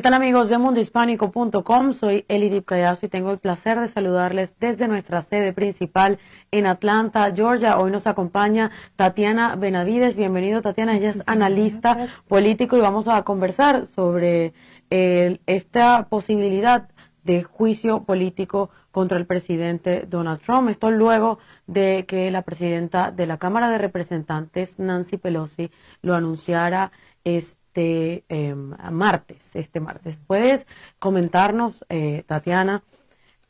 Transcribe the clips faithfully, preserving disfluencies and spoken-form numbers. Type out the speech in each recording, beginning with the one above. ¿Qué tal amigos de Mundo Hispánico punto com? Soy Elidio Cayazo y tengo el placer de saludarles desde nuestra sede principal en Atlanta, Georgia. Hoy nos acompaña Tatiana Benavides. Bienvenido, Tatiana. Ella es analista político y vamos a conversar sobre eh, esta posibilidad de juicio político contra el presidente Donald Trump. Esto luego de que la presidenta de la Cámara de Representantes, Nancy Pelosi, lo anunciara este eh, martes. Este martes. ¿Puedes comentarnos, eh, Tatiana,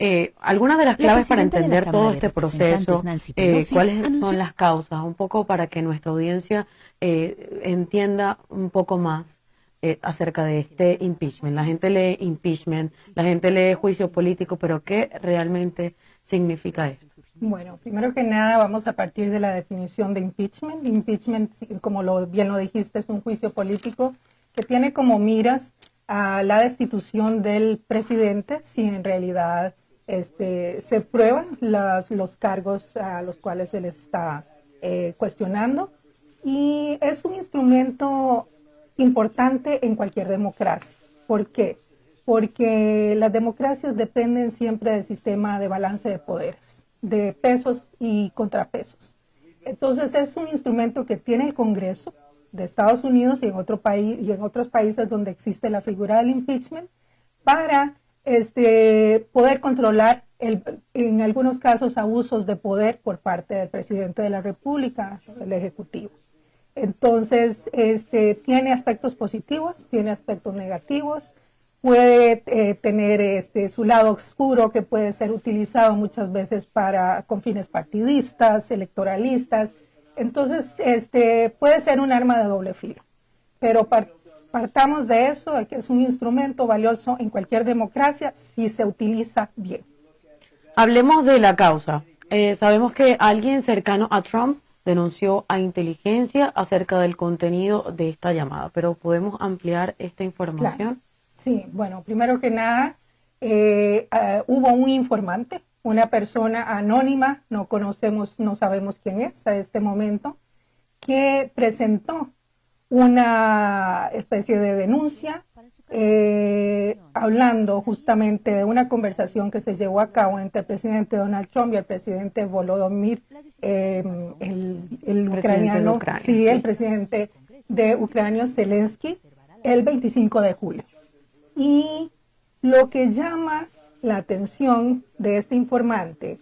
eh, algunas de las claves para entender todo este proceso? Eh, ¿Cuáles son las causas? Un poco para que nuestra audiencia eh, entienda un poco más. Eh, acerca de este impeachment. La gente lee impeachment, la gente lee juicio político, pero ¿qué realmente significa eso? Bueno, primero que nada vamos a partir de la definición de impeachment. Impeachment, como lo, bien lo dijiste, es un juicio político que tiene como miras a la destitución del presidente si en realidad este, se prueban las, los cargos a los cuales él está eh, cuestionando. Y es un instrumento importante en cualquier democracia. ¿Por qué? Porque las democracias dependen siempre del sistema de balance de poderes, de pesos y contrapesos. Entonces es un instrumento que tiene el Congreso de Estados Unidos y en, otro país, y en otros países donde existe la figura del impeachment para este, poder controlar el, en algunos casos abusos de poder por parte del presidente de la República, del Ejecutivo. Entonces, este, tiene aspectos positivos, tiene aspectos negativos, puede eh, tener este, su lado oscuro que puede ser utilizado muchas veces para, con fines partidistas, electoralistas. Entonces, este, puede ser un arma de doble filo. Pero par partamos de eso, de que es un instrumento valioso en cualquier democracia si se utiliza bien. Hablemos de la causa. Eh, sabemos que alguien cercano a Trump denunció a inteligencia acerca del contenido de esta llamada, pero ¿podemos ampliar esta información? Claro. Sí, bueno, primero que nada, eh, uh, hubo un informante, una persona anónima, no conocemos, no sabemos quién es a este momento, que presentó una especie de denuncia eh, hablando justamente de una conversación que se llevó a cabo entre el presidente Donald Trump y el presidente Volodymyr, eh, el, el ucraniano, presidente sí, el presidente de Ucrania, Zelensky, el veinticinco de julio. Y lo que llama la atención de este informante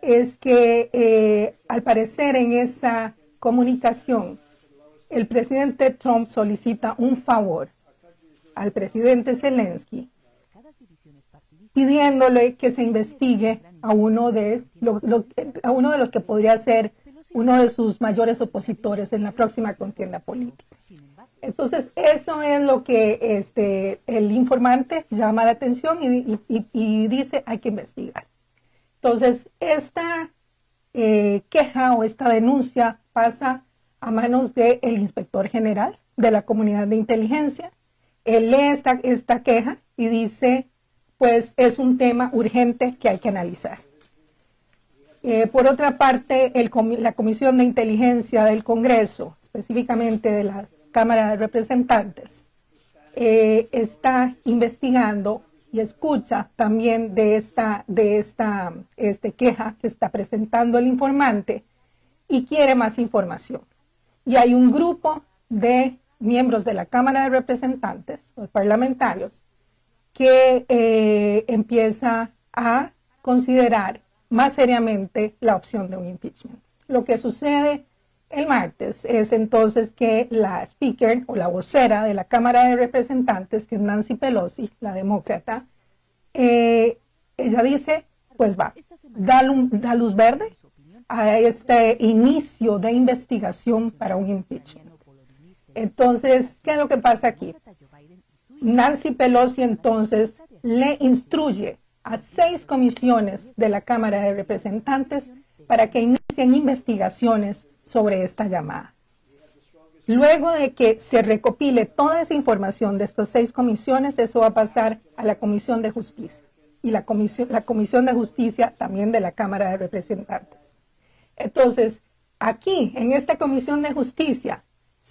es que eh, al parecer en esa comunicación el presidente Trump solicita un favor al presidente Zelensky, pidiéndole que se investigue a uno de, lo, lo, a uno de los que podría ser uno de sus mayores opositores en la próxima contienda política. Entonces, eso es lo que este, el informante llama la atención y, y, y dice hay que investigar. Entonces, esta eh, queja o esta denuncia pasa a manos del inspector general de la comunidad de inteligencia. Él lee esta, esta queja y dice, pues es un tema urgente que hay que analizar. Eh, por otra parte, el, la Comisión de Inteligencia del Congreso, específicamente de la Cámara de Representantes, eh, está investigando y escucha también de esta, de esta este queja que está presentando el informante y quiere más información. Y hay un grupo de miembros de la Cámara de Representantes, los parlamentarios, que eh, empieza a considerar más seriamente la opción de un impeachment. Lo que sucede el martes es entonces que la speaker o la vocera de la Cámara de Representantes, que es Nancy Pelosi, la demócrata, eh, ella dice, pues va, da, da luz verde a este inicio de investigación para un impeachment. Entonces, ¿qué es lo que pasa aquí? Nancy Pelosi entonces le instruye a seis comisiones de la Cámara de Representantes para que inicien investigaciones sobre esta llamada. Luego de que se recopile toda esa información de estas seis comisiones, eso va a pasar a la Comisión de Justicia y la Comisión, la Comisión de Justicia también de la Cámara de Representantes. Entonces, aquí, en esta Comisión de Justicia,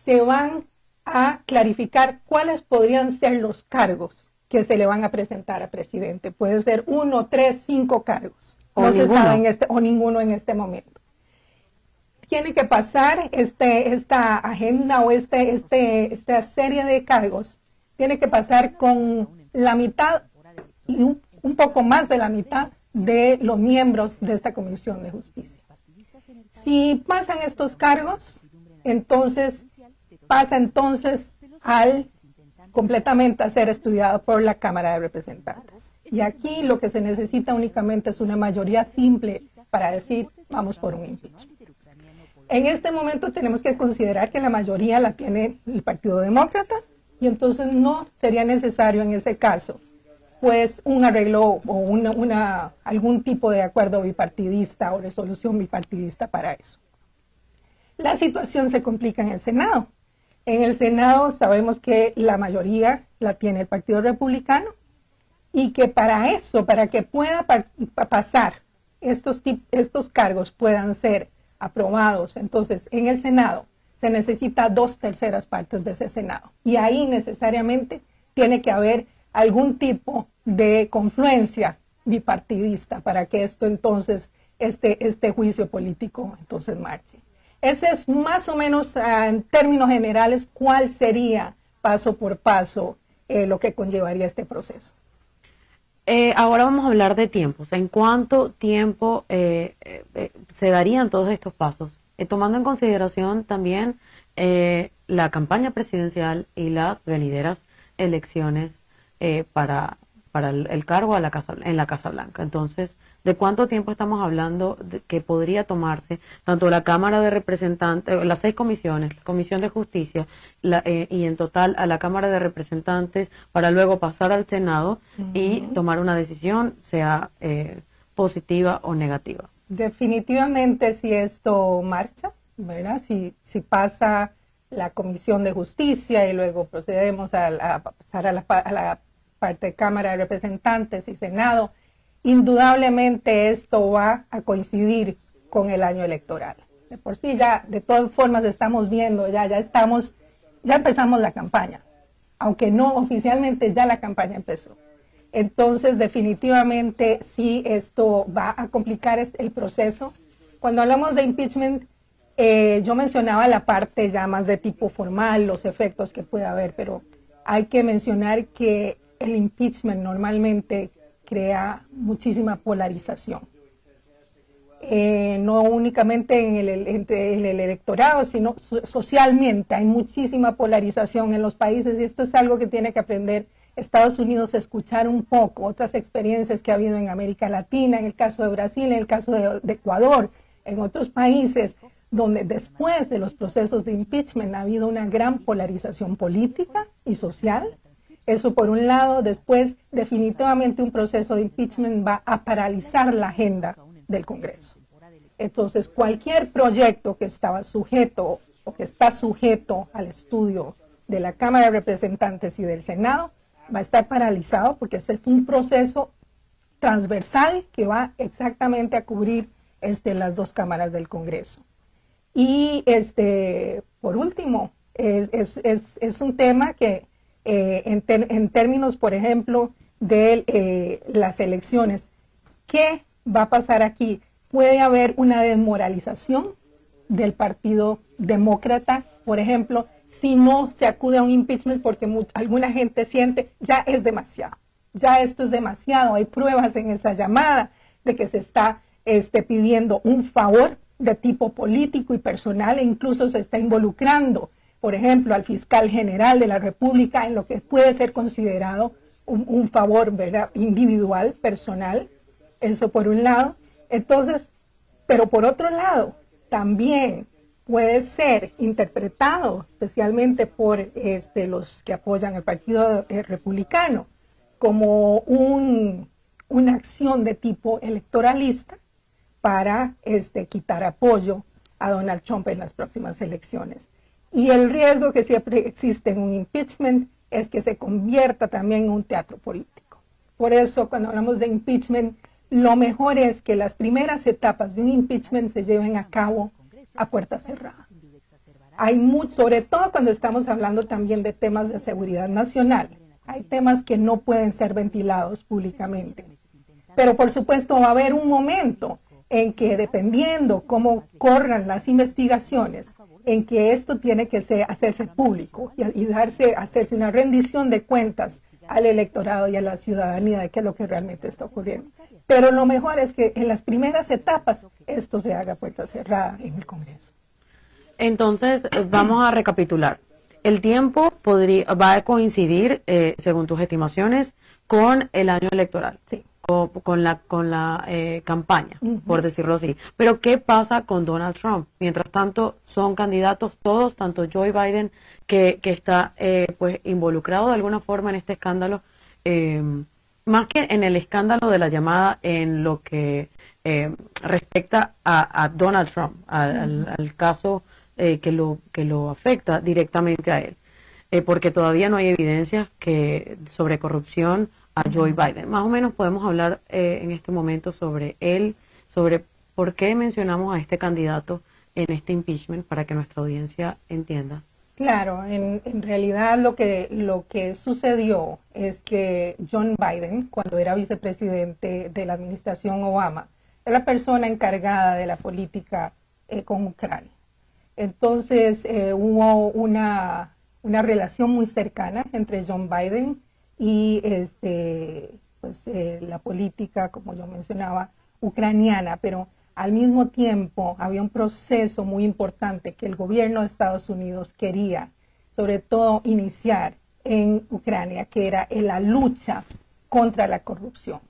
se van a clarificar cuáles podrían ser los cargos que se le van a presentar a presidente. Puede ser uno, tres, cinco cargos. O no ninguno. se sabe en este, o ninguno en este momento. Tiene que pasar este, esta agenda o este, este, esta serie de cargos. Tiene que pasar con la mitad y un, un poco más de la mitad de los miembros de esta Comisión de Justicia. Si pasan estos cargos, entonces pasa entonces al completamente a ser estudiado por la Cámara de Representantes. Y aquí lo que se necesita únicamente es una mayoría simple para decir, vamos por un impeachment. En este momento tenemos que considerar que la mayoría la tiene el Partido Demócrata y entonces no sería necesario en ese caso pues un arreglo o una, una, algún tipo de acuerdo bipartidista o resolución bipartidista para eso. La situación se complica en el Senado. En el Senado sabemos que la mayoría la tiene el Partido Republicano y que para eso, para que pueda pasar estos, estos cargos puedan ser aprobados, entonces en el Senado se necesita dos terceras partes de ese Senado y ahí necesariamente tiene que haber algún tipo de confluencia bipartidista para que esto entonces, este, este juicio político entonces marche. Ese es más o menos uh, en términos generales cuál sería paso por paso eh, lo que conllevaría este proceso. Eh, ahora vamos a hablar de tiempos. ¿En cuánto tiempo eh, eh, se darían todos estos pasos? Eh, tomando en consideración también eh, la campaña presidencial y las venideras elecciones eh, para, para el, el cargo a la casa, en la Casa Blanca. Entonces, ¿de cuánto tiempo estamos hablando de que podría tomarse tanto la Cámara de Representantes, las seis comisiones, la Comisión de Justicia la, eh, y en total a la Cámara de Representantes para luego pasar al Senado uh-huh. y tomar una decisión, sea eh, positiva o negativa? Definitivamente si esto marcha, ¿verdad? Si, si pasa la Comisión de Justicia y luego procedemos a, a pasar a la, a la parte de Cámara de Representantes y Senado, indudablemente esto va a coincidir con el año electoral. De por sí ya, de todas formas estamos viendo, ya, ya estamos, ya empezamos la campaña, aunque no oficialmente ya la campaña empezó. Entonces definitivamente sí esto va a complicar el proceso. Cuando hablamos de impeachment, eh, yo mencionaba la parte ya más de tipo formal, los efectos que puede haber, pero hay que mencionar que el impeachment normalmente crea muchísima polarización, eh, no únicamente en el, entre el electorado, sino so, socialmente. Hay muchísima polarización en los países y esto es algo que tiene que aprender Estados Unidos a escuchar un poco, otras experiencias que ha habido en América Latina, en el caso de Brasil, en el caso de, de Ecuador, en otros países donde después de los procesos de impeachment ha habido una gran polarización política y social. Eso por un lado, después definitivamente un proceso de impeachment va a paralizar la agenda del Congreso. Entonces cualquier proyecto que estaba sujeto o que está sujeto al estudio de la Cámara de Representantes y del Senado va a estar paralizado porque este es un proceso transversal que va exactamente a cubrir este, las dos cámaras del Congreso. Y este, por último, es, es, es, es un tema que Eh, en, en términos, por ejemplo, de eh, las elecciones. ¿Qué va a pasar aquí? Puede haber una desmoralización del Partido Demócrata, por ejemplo, si no se acude a un impeachment porque alguna gente siente ya es demasiado, ya esto es demasiado, hay pruebas en esa llamada de que se está este, pidiendo un favor de tipo político y personal e incluso se está involucrando, por ejemplo, al fiscal general de la República en lo que puede ser considerado un, un favor, ¿verdad?, individual, personal, eso por un lado. Entonces, pero por otro lado, también puede ser interpretado, especialmente por este, los que apoyan al Partido Republicano, como un, una acción de tipo electoralista para este, quitar apoyo a Donald Trump en las próximas elecciones. Y el riesgo que siempre existe en un impeachment es que se convierta también en un teatro político. Por eso, cuando hablamos de impeachment, lo mejor es que las primeras etapas de un impeachment se lleven a cabo a puerta cerrada. Hay mucho, sobre todo cuando estamos hablando también de temas de seguridad nacional. Hay temas que no pueden ser ventilados públicamente. Pero por supuesto va a haber un momento en que, dependiendo cómo corran las investigaciones, en que esto tiene que ser, hacerse público y, y darse, hacerse una rendición de cuentas al electorado y a la ciudadanía de qué es lo que realmente está ocurriendo. Pero lo mejor es que en las primeras etapas esto se haga puerta cerrada en el Congreso. Entonces, vamos a recapitular. El tiempo podría, va a coincidir, eh, según tus estimaciones, con el año electoral. Sí. O con la, con la eh, campaña, uh-huh. por decirlo así. Pero ¿qué pasa con Donald Trump? Mientras tanto, son candidatos todos, tanto Joe Biden, que, que está eh, pues involucrado de alguna forma en este escándalo, eh, más que en el escándalo de la llamada, en lo que eh, respecta a, a Donald Trump, al, uh-huh. al, al caso eh, que, lo, que lo afecta directamente a él. Eh, porque todavía no hay evidencias que, sobre corrupción a Joe Biden. Más o menos podemos hablar eh, en este momento sobre él, sobre por qué mencionamos a este candidato en este impeachment, para que nuestra audiencia entienda. Claro, en, en realidad lo que, lo que sucedió es que John Biden, cuando era vicepresidente de la administración Obama, era la persona encargada de la política eh, con Ucrania. Entonces eh, hubo una, una relación muy cercana entre John Biden y este, pues, eh, la política, como yo mencionaba, ucraniana, pero al mismo tiempo había un proceso muy importante que el gobierno de Estados Unidos quería, sobre todo, iniciar en Ucrania, que era la lucha contra la corrupción.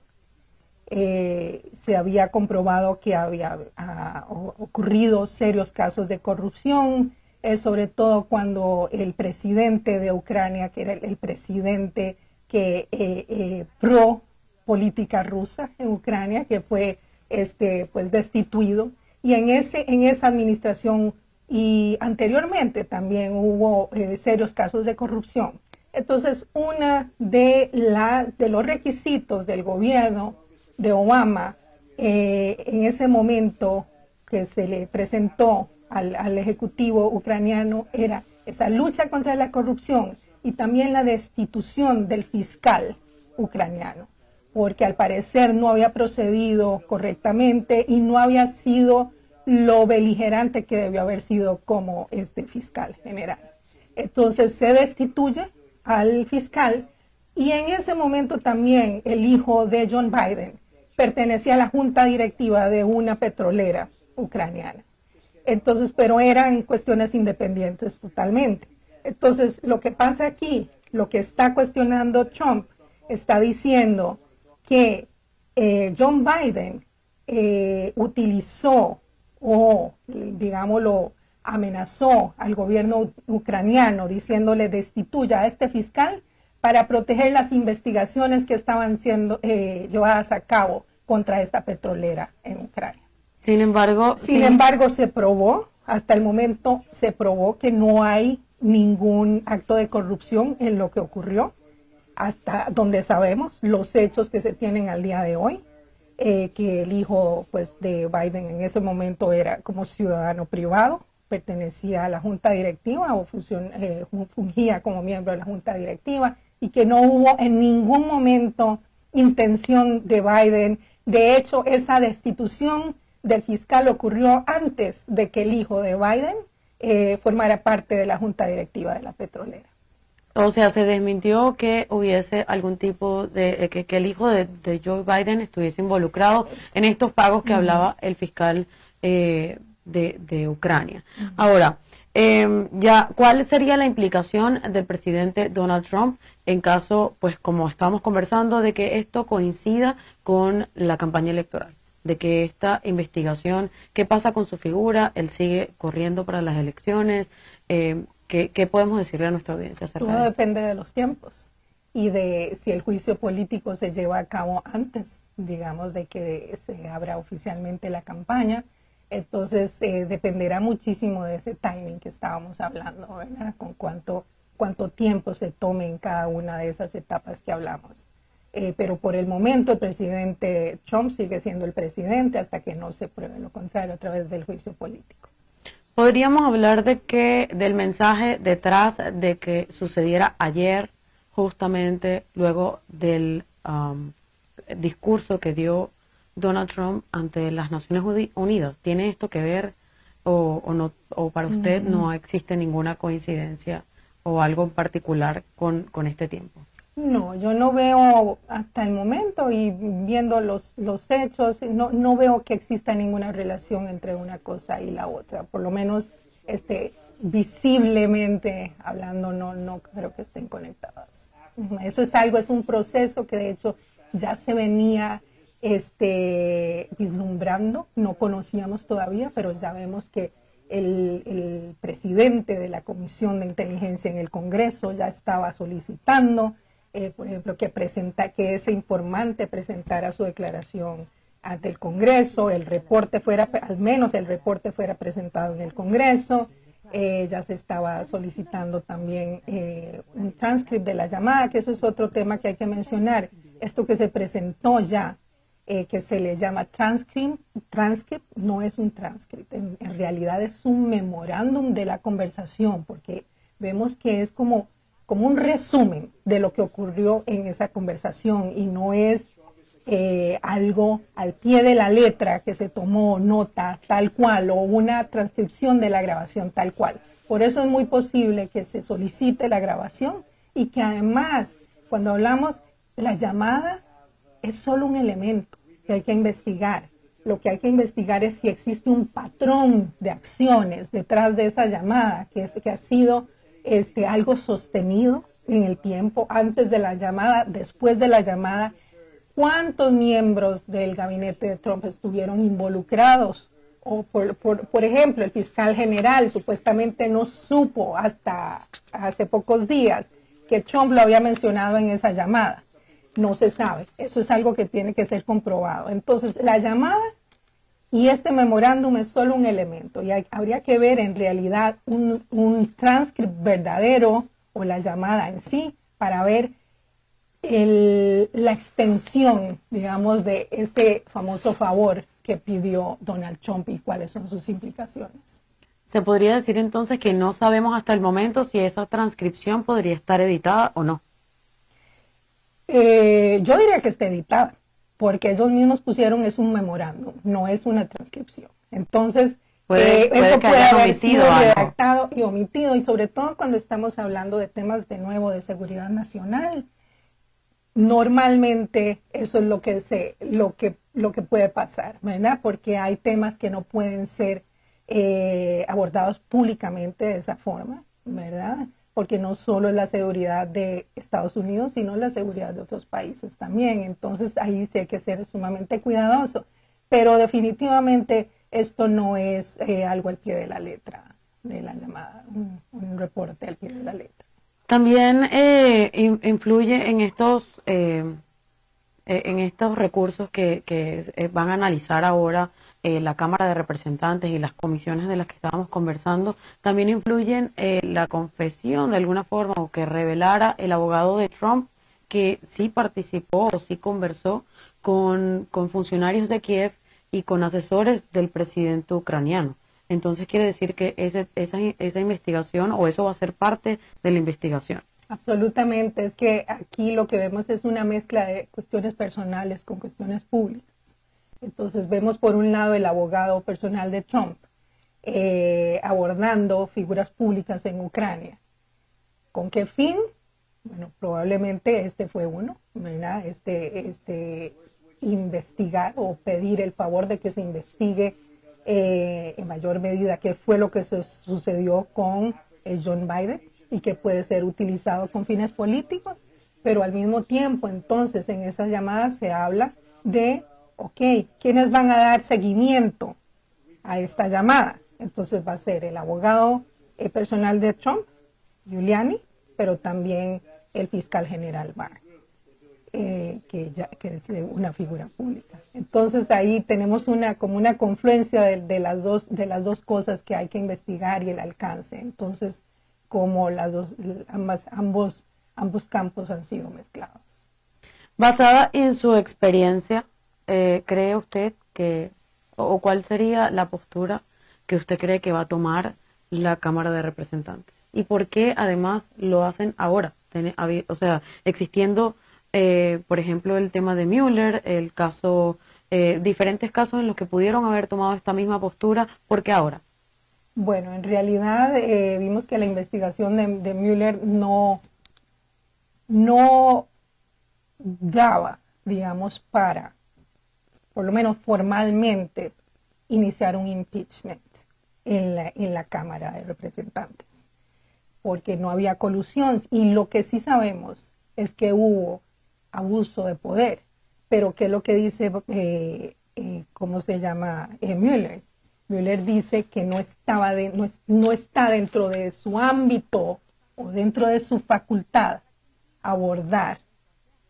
Eh, se había comprobado que había ah, ocurrido serios casos de corrupción, eh, sobre todo cuando el presidente de Ucrania, que era el, el presidente que eh, eh, pro política rusa en Ucrania, que fue este pues destituido, y en ese en esa administración y anteriormente también hubo eh, serios casos de corrupción. Entonces, una de las de los requisitos del gobierno de Obama eh, en ese momento que se le presentó al, al ejecutivo ucraniano era esa lucha contra la corrupción y también la destitución del fiscal ucraniano, porque al parecer no había procedido correctamente y no había sido lo beligerante que debió haber sido como este fiscal general. Entonces se destituye al fiscal, y en ese momento también el hijo de John Biden pertenecía a la junta directiva de una petrolera ucraniana. Entonces, pero eran cuestiones independientes totalmente. Entonces, lo que pasa aquí, lo que está cuestionando Trump, está diciendo que eh, John Biden eh, utilizó o, digámoslo, amenazó al gobierno ucraniano diciéndole destituya a este fiscal para proteger las investigaciones que estaban siendo eh, llevadas a cabo contra esta petrolera en Ucrania. Sin embargo, sin, sin embargo, se probó, hasta el momento se probó que no hay ningún acto de corrupción en lo que ocurrió, hasta donde sabemos los hechos que se tienen al día de hoy, eh, que el hijo pues de Biden en ese momento era como ciudadano privado, pertenecía a la junta directiva o función, eh, fungía como miembro de la junta directiva, y que no hubo en ningún momento intención de Biden. De hecho, esa destitución del fiscal ocurrió antes de que el hijo de Biden Eh, formara parte de la junta directiva de la petrolera. O sea, se desmintió que hubiese algún tipo de, que, que el hijo de, de Joe Biden estuviese involucrado en estos pagos que uh-huh. hablaba el fiscal eh, de, de Ucrania. Uh-huh. Ahora, eh, ya, ¿cuál sería la implicación del presidente Donald Trump en caso, pues como estamos conversando, de que esto coincida con la campaña electoral? De que esta investigación, ¿qué pasa con su figura? ¿Él sigue corriendo para las elecciones? Eh, ¿qué, ¿Qué podemos decirle a nuestra audiencia acerca de esto? Todo depende de los tiempos y de si el juicio político se lleva a cabo antes, digamos, de que se abra oficialmente la campaña. Entonces, eh, dependerá muchísimo de ese timing que estábamos hablando, ¿verdad? Con cuánto, cuánto tiempo se tome en cada una de esas etapas que hablamos. Eh, pero por el momento el presidente Trump sigue siendo el presidente hasta que no se pruebe lo contrario a través del juicio político. ¿Podríamos hablar de que, del mensaje detrás de que sucediera ayer, justamente luego del um, discurso que dio Donald Trump ante las Naciones Unidas. ¿Tiene esto que ver o, o, no, o para usted mm-hmm. no existe ninguna coincidencia o algo en particular con, con este tiempo? No, yo no veo hasta el momento y viendo los, los hechos, no, no veo que exista ninguna relación entre una cosa y la otra. Por lo menos este, visiblemente hablando, no, no creo que estén conectadas. Eso es algo, es un proceso que de hecho ya se venía este, vislumbrando, no conocíamos todavía, pero ya vemos que El, el presidente de la Comisión de Inteligencia en el Congreso ya estaba solicitando, eh, por ejemplo, que, presenta, que ese informante presentara su declaración ante el Congreso, el reporte fuera, al menos el reporte fuera presentado en el Congreso, eh, ya se estaba solicitando también eh, un transcript de la llamada, que eso es otro tema que hay que mencionar, esto que se presentó ya, Eh, que se le llama transcript, transcript no es un transcript, en, en realidad es un memorándum de la conversación, porque vemos que es como, como un resumen de lo que ocurrió en esa conversación y no es eh, algo al pie de la letra que se tomó nota tal cual o una transcripción de la grabación tal cual. Por eso es muy posible que se solicite la grabación y que además, cuando hablamos, la llamada es solo un elemento que hay que investigar. Lo que hay que investigar es si existe un patrón de acciones detrás de esa llamada, que, es, que ha sido este, algo sostenido en el tiempo, antes de la llamada, después de la llamada. ¿Cuántos miembros del gabinete de Trump estuvieron involucrados? O por, por, por ejemplo, el fiscal general supuestamente no supo hasta hace pocos días que Trump lo había mencionado en esa llamada. No se sabe. Eso es algo que tiene que ser comprobado. Entonces, la llamada y este memorándum es solo un elemento. Y hay, habría que ver en realidad un, un transcript verdadero o la llamada en sí para ver el, la extensión, digamos, de ese famoso favor que pidió Donald Trump y cuáles son sus implicaciones. ¿Se podría decir entonces que no sabemos hasta el momento si esa transcripción podría estar editada o no? Eh, yo diría que está editada, porque ellos mismos pusieron es un memorándum, no es una transcripción. Entonces, puede, eh, puede eso puede haber sido redactado algo y omitido, y sobre todo cuando estamos hablando de temas de nuevo de seguridad nacional, normalmente eso es lo que, se, lo que, lo que puede pasar, ¿verdad? Porque hay temas que no pueden ser eh, abordados públicamente de esa forma, ¿verdad? Porque no solo es la seguridad de Estados Unidos, sino la seguridad de otros países también. Entonces, ahí sí hay que ser sumamente cuidadoso. Pero definitivamente esto no es eh, algo al pie de la letra, de la llamada, un, un reporte al pie de la letra. También eh, in, influye en estos, eh, en estos recursos que, que van a analizar ahora Eh, la Cámara de Representantes y las comisiones de las que estábamos conversando, también influyen eh, la confesión de alguna forma o que revelara el abogado de Trump que sí participó o sí conversó con, con funcionarios de Kiev y con asesores del presidente ucraniano. Entonces quiere decir que ese, esa, esa investigación o eso va a ser parte de la investigación. Absolutamente, es que aquí lo que vemos es una mezcla de cuestiones personales con cuestiones públicas. Entonces vemos por un lado el abogado personal de Trump eh, abordando figuras públicas en Ucrania. ¿Con qué fin? Bueno, probablemente este fue uno, ¿verdad? Este, este investigar o pedir el favor de que se investigue eh, en mayor medida qué fue lo que se sucedió con eh, Joe Biden y que puede ser utilizado con fines políticos, pero al mismo tiempo entonces en esas llamadas se habla de ok, ¿quiénes van a dar seguimiento a esta llamada? Entonces va a ser el abogado eh, personal de Trump, Giuliani, pero también el fiscal general Barr, eh, que, ya, que es una figura pública. Entonces ahí tenemos una como una confluencia de, de, las dos, de las dos cosas que hay que investigar y el alcance. Entonces, como las dos, ambas, ambos, ambos campos han sido mezclados. Basada en su experiencia, Eh, ¿cree usted que, o cuál sería la postura que usted cree que va a tomar la Cámara de Representantes? ¿Y por qué además lo hacen ahora? ten, había, o sea, existiendo, eh, por ejemplo, el tema de Mueller, el caso, eh, diferentes casos en los que pudieron haber tomado esta misma postura, ¿por qué ahora? Bueno, en realidad eh, vimos que la investigación de, de Mueller no, no daba, digamos, para, por lo menos formalmente, iniciar un impeachment en la, en la Cámara de Representantes, porque no había colusión. Y lo que sí sabemos es que hubo abuso de poder, pero ¿qué es lo que dice, eh, eh, cómo se llama, eh, Mueller? Mueller dice que no, estaba de, no, no está dentro de su ámbito o dentro de su facultad abordar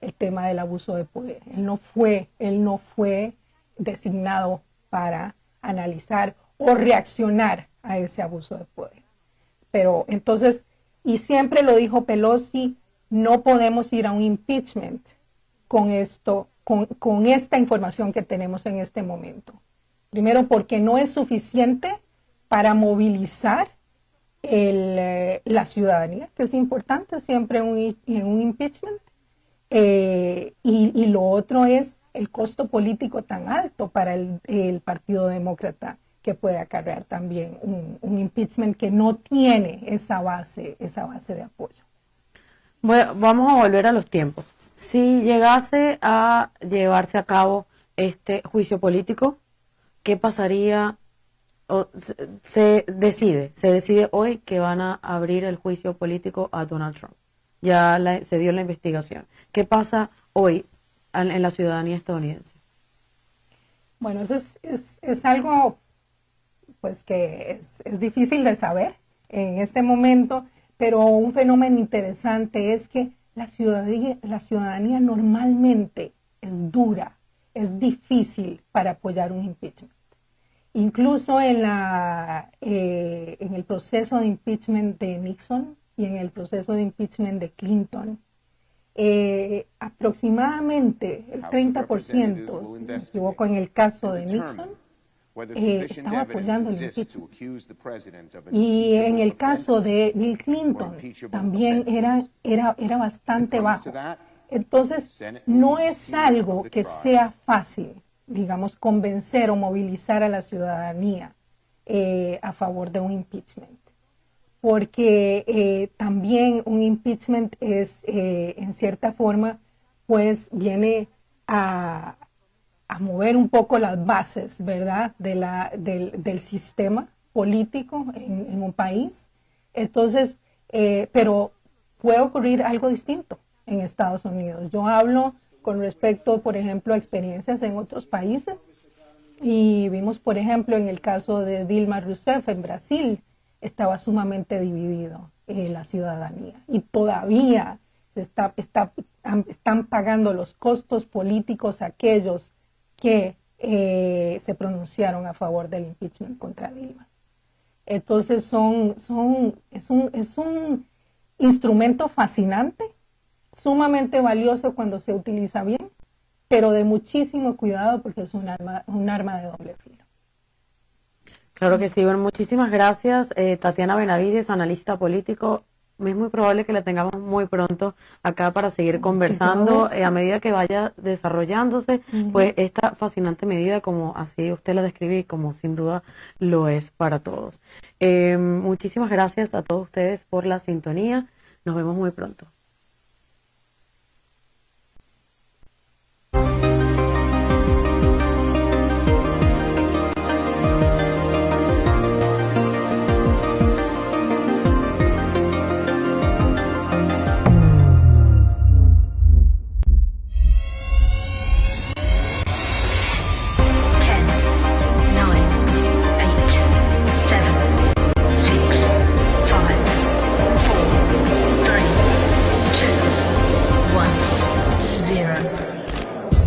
el tema del abuso de poder. Él no fue, él no fue designado para analizar o reaccionar a ese abuso de poder. Pero entonces, y siempre lo dijo Pelosi, no podemos ir a un impeachment con esto, con, con esta información que tenemos en este momento. Primero, porque no es suficiente para movilizar el, eh, la ciudadanía, que es importante siempre un, en un impeachment. Eh, y, y lo otro es el costo político tan alto para el, el Partido Demócrata, que puede acarrear también un, un impeachment que no tiene esa base, esa base de apoyo. Bueno, vamos a volver a los tiempos. Si llegase a llevarse a cabo este juicio político, ¿qué pasaría? O se, se decide, se decide hoy que van a abrir el juicio político a Donald Trump. Ya la, se dio la investigación. ¿Qué pasa hoy en, en la ciudadanía estadounidense? Bueno, eso es, es, es algo pues que es, es difícil de saber en este momento, pero un fenómeno interesante es que la ciudadanía, la ciudadanía normalmente es dura, es difícil para apoyar un impeachment. Incluso en, la, eh, en el proceso de impeachment de Nixon y en el proceso de impeachment de Clinton, eh, aproximadamente el treinta por ciento, me equivoco, en el caso de Nixon, eh, estaba apoyando el impeachment. Y en el caso de Bill Clinton también era, era, era bastante bajo. Entonces, no es algo que sea fácil, digamos, convencer o movilizar a la ciudadanía eh, a favor de un impeachment. Porque eh, también un impeachment es, eh, en cierta forma, pues viene a, a mover un poco las bases, ¿verdad?, de la, del, del sistema político en, en un país. Entonces, eh, pero puede ocurrir algo distinto en Estados Unidos. Yo hablo con respecto, por ejemplo, a experiencias en otros países, y vimos, por ejemplo, en el caso de Dilma Rousseff en Brasil, estaba sumamente dividido eh, la ciudadanía, y todavía se está, está, están pagando los costos políticos aquellos que eh, se pronunciaron a favor del impeachment contra Dilma. Entonces son, son, es un, es un instrumento fascinante, sumamente valioso cuando se utiliza bien, pero de muchísimo cuidado porque es un arma, un arma de doble filo. Claro que sí. Bueno, muchísimas gracias, eh, Tatiana Benavides, analista político. Es muy probable que la tengamos muy pronto acá para seguir conversando eh, a medida que vaya desarrollándose, uh-huh, pues esta fascinante medida, como así usted la describe y como sin duda lo es para todos. Eh, muchísimas gracias a todos ustedes por la sintonía. Nos vemos muy pronto.